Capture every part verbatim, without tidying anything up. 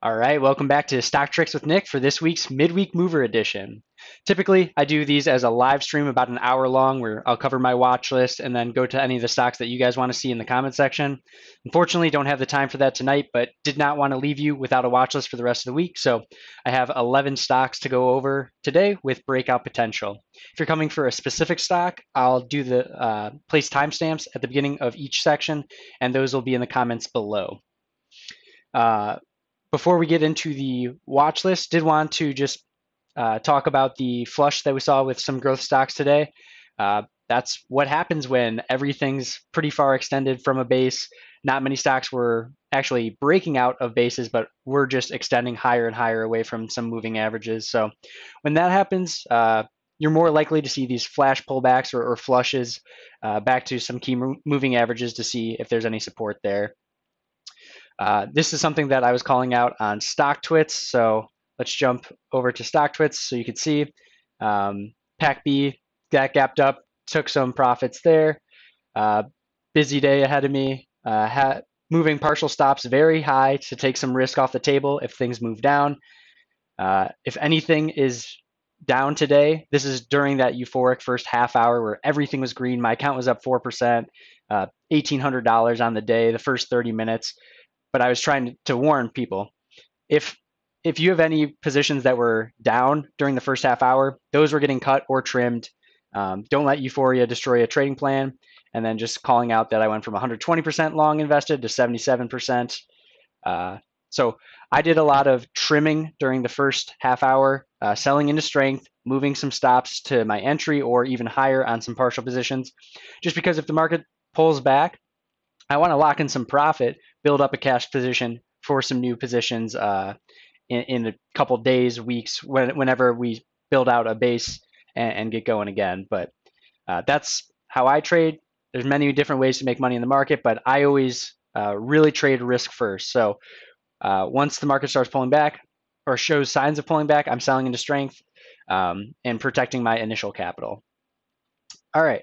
All right, welcome back to Stock Tricks with Nick for this week's Midweek Mover edition. Typically, I do these as a live stream about an hour long where I'll cover my watch list and then go to any of the stocks that you guys want to see in the comment section. Unfortunately, don't have the time for that tonight, but did not want to leave you without a watch list for the rest of the week. So I have eleven stocks to go over today with breakout potential. If you're coming for a specific stock, I'll do the uh, place timestamps at the beginning of each section, and those will be in the comments below. Uh, Before we get into the watch list, did want to just uh, talk about the flush that we saw with some growth stocks today. Uh, that's what happens when everything's pretty far extended from a base. Not many stocks were actually breaking out of bases, but we're just extending higher and higher away from some moving averages. So when that happens, uh, you're more likely to see these flash pullbacks or, or flushes uh, back to some key moving averages to see if there's any support there. Uh, this is something that I was calling out on StockTwits, so let's jump over to StockTwits so you can see. Um, P A C B got gapped up, took some profits there. Uh, busy day ahead of me. Uh, ha moving partial stops very high to take some risk off the table if things move down. Uh, if anything is down today, this is during that euphoric first half hour where everything was green. My account was up four percent, uh, eighteen hundred dollars on the day, the first thirty minutes. But I was trying to warn people, if if you have any positions that were down during the first half hour, those were getting cut or trimmed. Um, don't let euphoria destroy a trading plan. And then just calling out that I went from one hundred twenty percent long invested to seventy-seven percent. Uh, so I did a lot of trimming during the first half hour, uh, selling into strength, moving some stops to my entry or even higher on some partial positions, just because if the market pulls back, I want to lock in some profit, build up a cash position for some new positions uh, in, in a couple days, weeks, when, whenever we build out a base and, and get going again. But uh, that's how I trade. There's many different ways to make money in the market, but I always uh, really trade risk first. So uh, once the market starts pulling back or shows signs of pulling back, I'm selling into strength um, and protecting my initial capital. All right.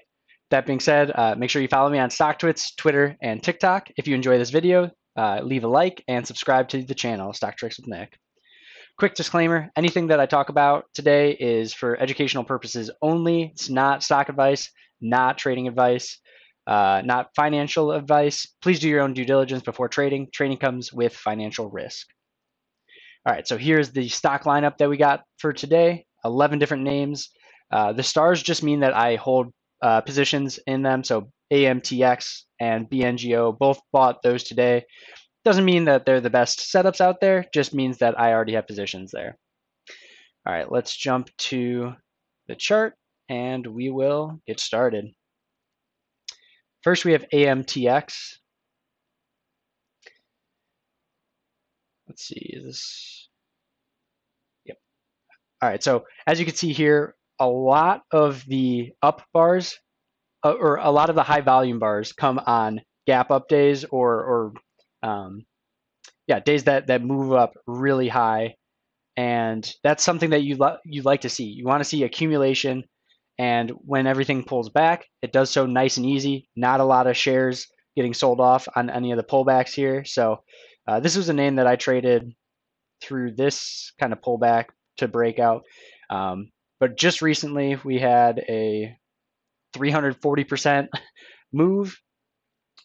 That being said, uh, make sure you follow me on StockTwits, Twitter, and TikTok. If you enjoy this video, uh, leave a like and subscribe to the channel, Stock Tricks with Nick. Quick disclaimer, anything that I talk about today is for educational purposes only. It's not stock advice, not trading advice, uh, not financial advice. Please do your own due diligence before trading. Trading comes with financial risk. All right, so here's the stock lineup that we got for today, eleven different names. Uh, the stars just mean that I hold Uh, positions in them. So A M T X and B N G O both bought those today. Doesn't mean that they're the best setups out there, just means that I already have positions there. All right, let's jump to the chart and we will get started. First, we have A M T X. Let's see, is this, yep. All right, so as you can see here, a lot of the up bars uh, or a lot of the high volume bars come on gap up days or, or um, yeah, days that, that move up really high. And that's something that you you like to see. You want to see accumulation. And when everything pulls back, it does so nice and easy. Not a lot of shares getting sold off on any of the pullbacks here. So uh, this was a name that I traded through this kind of pullback to breakout. Um, But just recently, we had a three hundred forty percent move.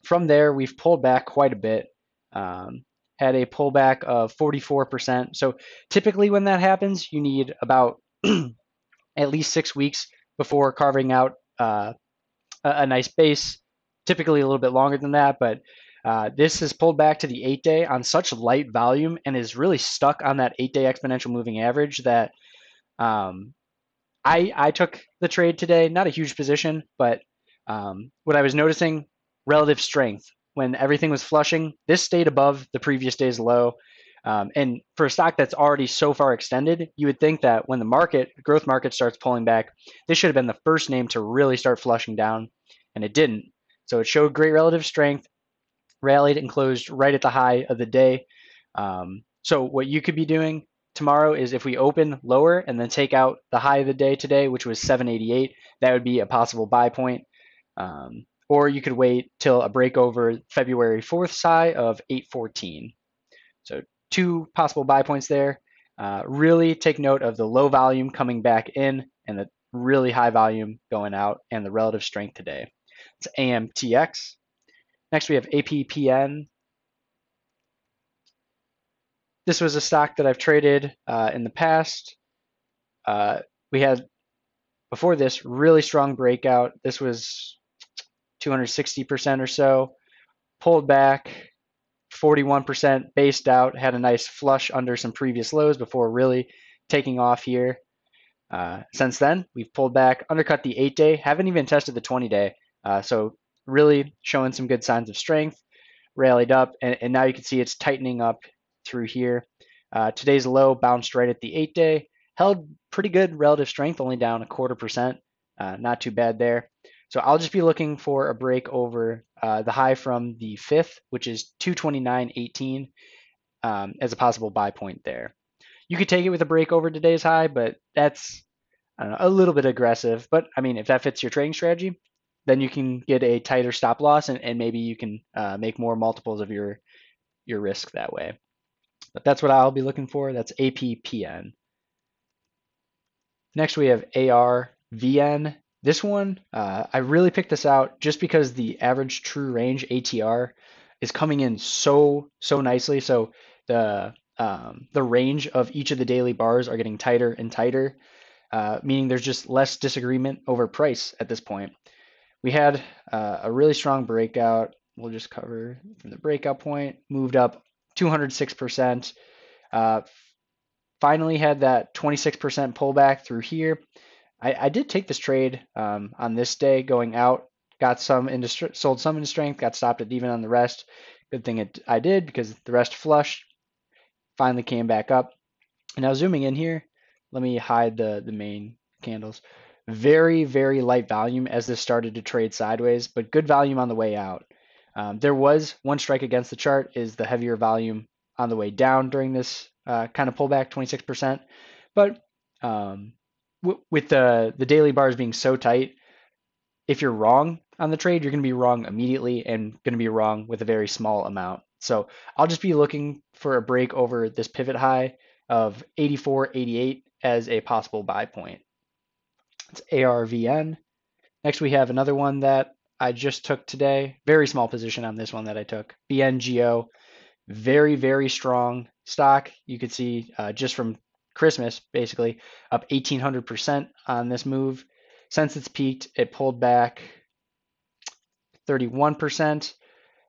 From there, we've pulled back quite a bit, um, had a pullback of forty-four percent. So typically when that happens, you need about at least six weeks before carving out uh, a, a nice base, typically a little bit longer than that. But uh, this has pulled back to the eight-day on such light volume and is really stuck on that eight-day exponential moving average that um, – I, I took the trade today, not a huge position, but um, what I was noticing, relative strength. When everything was flushing, this stayed above the previous day's low. Um, and for a stock that's already so far extended, you would think that when the market, growth market starts pulling back, this should have been the first name to really start flushing down, and it didn't. So it showed great relative strength, rallied and closed right at the high of the day. Um, so what you could be doing tomorrow is if we open lower and then take out the high of the day today, which was seven eighty-eight, that would be a possible buy point. Um, or you could wait till a break over February fourth high of eight fourteen. So two possible buy points there. Uh, really take note of the low volume coming back in and the really high volume going out and the relative strength today. It's A M T X. Next we have A P P N. This was a stock that I've traded uh, in the past. Uh, we had, before this, really strong breakout. This was two hundred sixty percent or so. Pulled back, forty-one percent, based out, had a nice flush under some previous lows before really taking off here. Uh, since then, we've pulled back, undercut the eight day, haven't even tested the twenty day. Uh, so really showing some good signs of strength, rallied up, and, and now you can see it's tightening up through here. Uh, today's low bounced right at the eight day, held pretty good relative strength, only down a quarter percent, uh, not too bad there. So I'll just be looking for a break over uh, the high from the fifth, which is two twenty-nine eighteen, um, as a possible buy point there. You could take it with a break over today's high, but that's, I don't know, a little bit aggressive. But I mean, if that fits your trading strategy, then you can get a tighter stop loss, and, and maybe you can uh, make more multiples of your your risk that way. But that's what I'll be looking for. That's A P P N. Next we have A R V N. This one, uh, I really picked this out just because the average true range A T R is coming in so, so nicely. So the um, the range of each of the daily bars are getting tighter and tighter, uh, meaning there's just less disagreement over price at this point. We had uh, a really strong breakout. We'll just cover from the breakout point, moved up two hundred six percent. Uh, finally had that twenty-six percent pullback through here. I, I did take this trade um, on this day going out, got some into, sold some into strength, got stopped at even on the rest. Good thing it, I did because the rest flushed, finally came back up. And now zooming in here, let me hide the, the main candles. Very, very light volume as this started to trade sideways, but good volume on the way out. Um, there was one strike against the chart is the heavier volume on the way down during this uh, kind of pullback, twenty-six percent. But um, with the, the daily bars being so tight, if you're wrong on the trade, you're going to be wrong immediately and going to be wrong with a very small amount. So I'll just be looking for a break over this pivot high of eighty-four eighty-eight as a possible buy point. It's A R V N. Next, we have another one that I just took today. Very small position on this one that I took. B N G O, very, very strong stock. You could see uh, just from Christmas, basically, up eighteen hundred percent on this move. Since it's peaked, it pulled back thirty-one percent,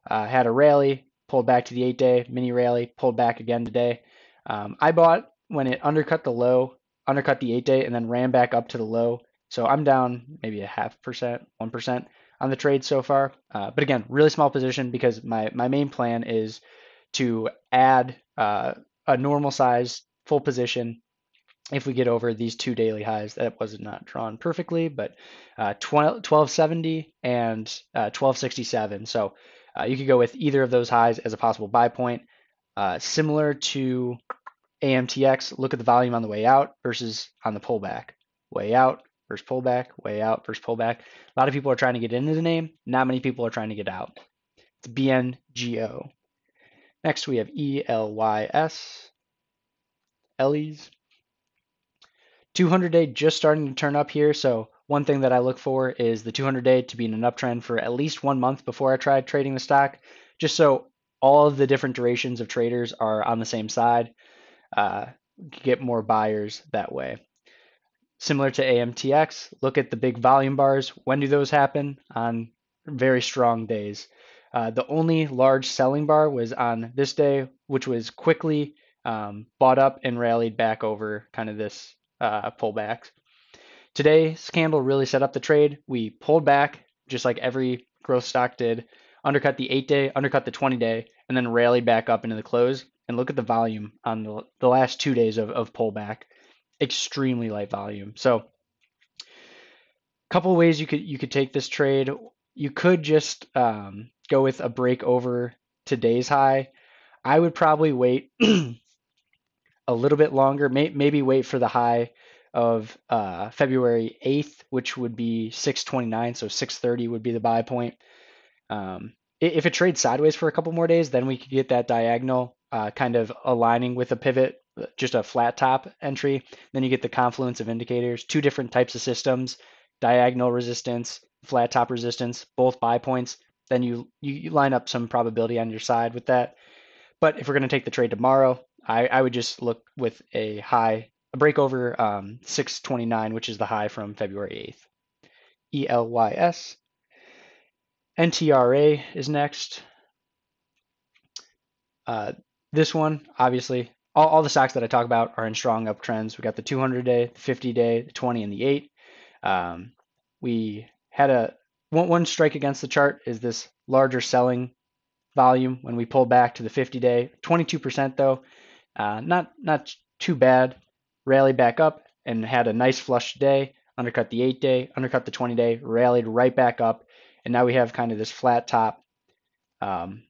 uh, had a rally, pulled back to the eight day, mini rally, pulled back again today. Um, I bought when it undercut the low, undercut the eight day, and then ran back up to the low. So I'm down maybe a half percent, one percent on the trade so far. Uh, but again, really small position because my, my main plan is to add uh, a normal size full position if we get over these two daily highs. That was not drawn perfectly, but uh, twelve seventy and uh, twelve sixty-seven. So uh, you could go with either of those highs as a possible buy point. Uh, similar to A M T X, look at the volume on the way out versus on the pullback. Way out versus pullback, way out versus pullback. A lot of people are trying to get into the name. Not many people are trying to get out. It's B N G O. Next, we have E L Y S. E L Y S. two hundred day just starting to turn up here. So one thing that I look for is the two hundred day to be in an uptrend for at least one month before I try trading the stock, just so all of the different durations of traders are on the same side. Uh, get more buyers that way. Similar to A M T X, look at the big volume bars. When do those happen? On very strong days. Uh, the only large selling bar was on this day, which was quickly um, bought up and rallied back over kind of this uh, pullback. Today's candle really set up the trade. We pulled back just like every growth stock did, undercut the eight day, undercut the twenty day, and then rallied back up into the close. And look at the volume on the, the last two days of, of pullback. Extremely light volume. So a couple of ways you could you could take this trade. You could just um, go with a break over today's high. I would probably wait a little bit longer, may, maybe wait for the high of uh, February eighth, which would be six twenty-nine, so six thirty would be the buy point. Um, if it trades sideways for a couple more days, then we could get that diagonal uh, kind of aligning with a pivot, just a flat top entry. Then you get the confluence of indicators, two different types of systems, diagonal resistance, flat top resistance, both buy points. Then you, you, you line up some probability on your side with that. But if we're going to take the trade tomorrow, I, I would just look with a high, a break over um, six twenty-nine, which is the high from February eighth. E L Y S. N T R A is next. Uh, this one, obviously, all, all the stocks that I talk about are in strong uptrends. We got the two hundred day, the fifty day, the twenty, and the eight. Um, we had a one, one strike against the chart is this larger selling volume when we pull back to the fifty day. twenty-two percent though, uh, not not too bad. Rally back up and had a nice flush day. Undercut the eight day, undercut the twenty day, rallied right back up. And now we have kind of this flat top, um,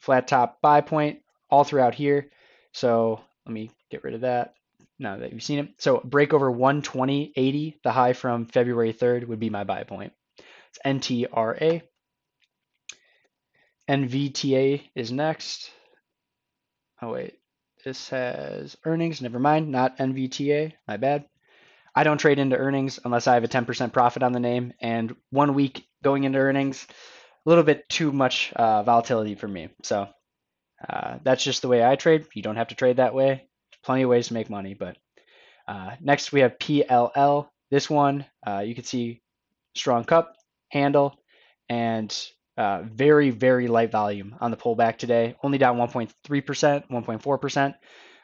flat top buy point all throughout here. So let me get rid of that now that you've seen it. So break over one twenty eighty, the high from February third would be my buy point. It's N T R A. N V T A is next. Oh wait, this has earnings, never mind, not N V T A, my bad. I don't trade into earnings unless I have a ten percent profit on the name, and one week going into earnings, a little bit too much uh, volatility for me. So uh, that's just the way I trade. You don't have to trade that way. There's plenty of ways to make money. But uh, next we have P L L. This one, uh, you can see strong cup, handle, and uh, very, very light volume on the pullback today. Only down one point three percent, one point four percent,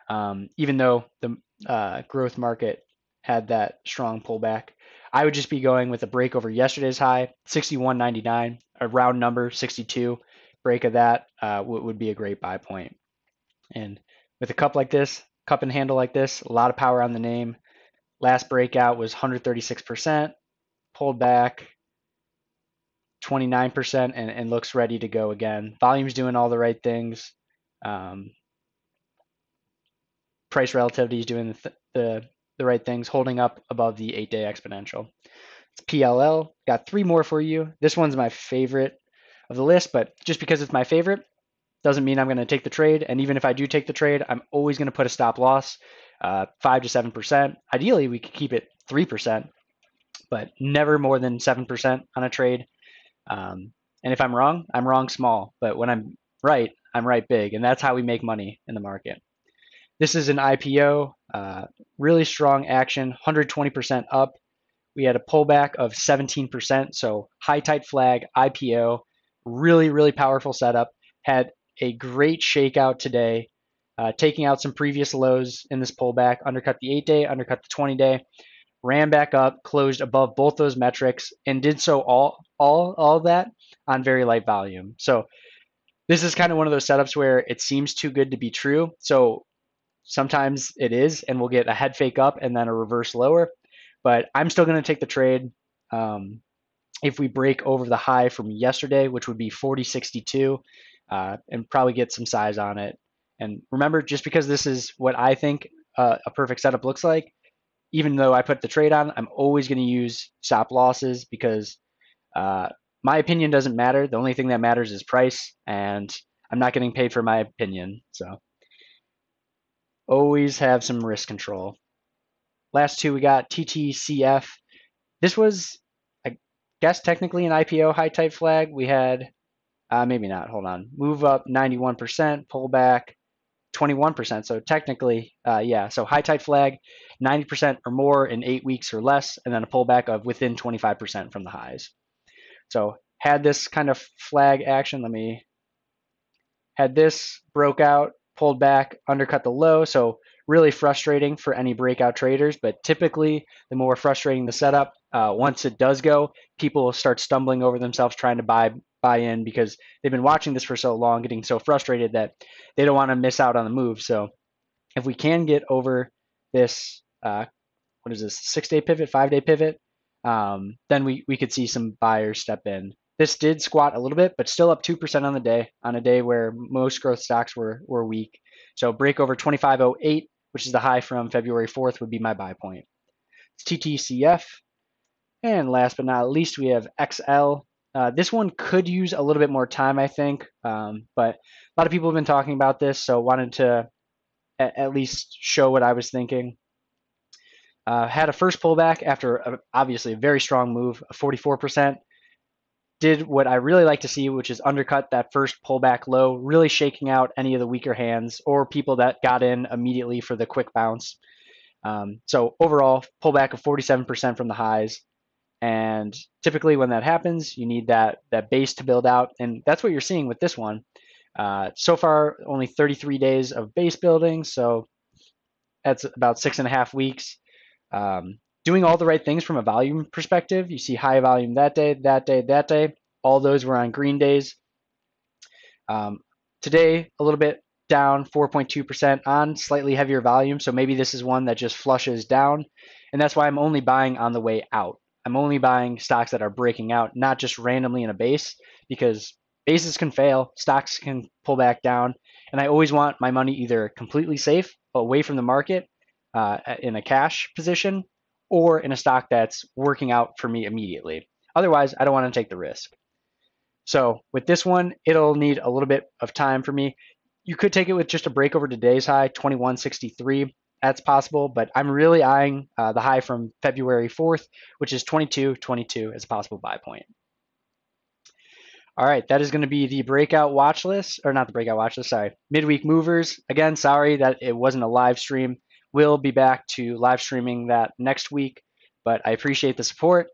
um, even though the uh, growth market had that strong pullback. I would just be going with a break over yesterday's high, sixty-one ninety-nine, a round number, sixty-two. Break of that uh, would be a great buy point. And with a cup like this, cup and handle like this, a lot of power on the name. Last breakout was one hundred thirty-six percent, pulled back twenty-nine percent, and, and looks ready to go again. Volume's doing all the right things. Um, price relativity is doing the, th the the right things, holding up above the eight day exponential. It's P L L, got three more for you. This one's my favorite of the list, but just because it's my favorite doesn't mean I'm gonna take the trade. And even if I do take the trade, I'm always gonna put a stop loss, uh, five to seven percent. Ideally, we could keep it three percent, but never more than seven percent on a trade. Um, and if I'm wrong, I'm wrong small, but when I'm right, I'm right big. And that's how we make money in the market. This is an I P O, uh, really strong action, one hundred twenty percent up. We had a pullback of seventeen percent, so high tight flag, I P O, really, really powerful setup. Had a great shakeout today, uh, taking out some previous lows in this pullback, undercut the eight day, undercut the twenty day, ran back up, closed above both those metrics, and did so all, all, all that on very light volume. So this is kind of one of those setups where it seems too good to be true. So sometimes it is, and we'll get a head fake up and then a reverse lower, but I'm still going to take the trade. Um, if we break over the high from yesterday, which would be forty sixty-two, uh, and probably get some size on it. And remember, just because this is what I think uh, a perfect setup looks like, even though I put the trade on, I'm always going to use stop losses because uh, my opinion doesn't matter. The only thing that matters is price, and I'm not getting paid for my opinion. So always have some risk control. Last two we got T T C F. This was, I guess, technically an I P O high type flag. We had, uh, maybe not, hold on. Move up ninety-one percent, pull back twenty-one percent. So technically, uh, yeah, so high type flag, ninety percent or more in eight weeks or less, and then a pullback of within twenty-five percent from the highs. So had this kind of flag action. Let me, had this broke out, pulled back, undercut the low. So really frustrating for any breakout traders, but typically the more frustrating the setup, uh, once it does go, people will start stumbling over themselves trying to buy buy in because they've been watching this for so long, getting so frustrated that they don't want to miss out on the move. So if we can get over this, uh, what is this, six-day pivot, five-day pivot, um, then we, we could see some buyers step in. This did squat a little bit, but still up two percent on the day, on a day where most growth stocks were, were weak. So break over twenty-five oh eight, which is the high from February fourth, would be my buy point. It's T T C F. And last but not least, we have X L. Uh, this one could use a little bit more time, I think, um, but a lot of people have been talking about this, so wanted to at, at least show what I was thinking. Uh, had a first pullback after a, obviously a very strong move of forty-four percent. Did what I really like to see, which is undercut that first pullback low, really shaking out any of the weaker hands or people that got in immediately for the quick bounce. Um, so overall, pullback of forty-seven percent from the highs. And typically when that happens, you need that, that base to build out. And that's what you're seeing with this one. Uh, so far, only thirty-three days of base building. So that's about six and a half weeks. Um, doing all the right things from a volume perspective. You see high volume that day, that day, that day. All those were on green days. Um, today, a little bit down, four point two percent on slightly heavier volume. So maybe this is one that just flushes down. And that's why I'm only buying on the way out. I'm only buying stocks that are breaking out, not just randomly in a base, because bases can fail, stocks can pull back down. And I always want my money either completely safe, away from the market, uh, in a cash position, or in a stock that's working out for me immediately. Otherwise, I don't want to take the risk. So with this one, it'll need a little bit of time for me. You could take it with just a break over today's high, twenty-one sixty-three. That's possible, but I'm really eyeing uh, the high from February fourth, which is twenty-two twenty-two as a possible buy point. All right, that is going to be the breakout watch list, or not the breakout watch list, sorry, midweek movers. Again, sorry that it wasn't a live stream. We'll be back to live streaming that next week, but I appreciate the support.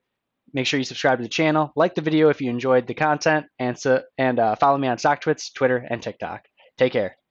Make sure you subscribe to the channel, like the video if you enjoyed the content, and, so, and uh, follow me on StockTwits, Twitter, and TikTok. Take care.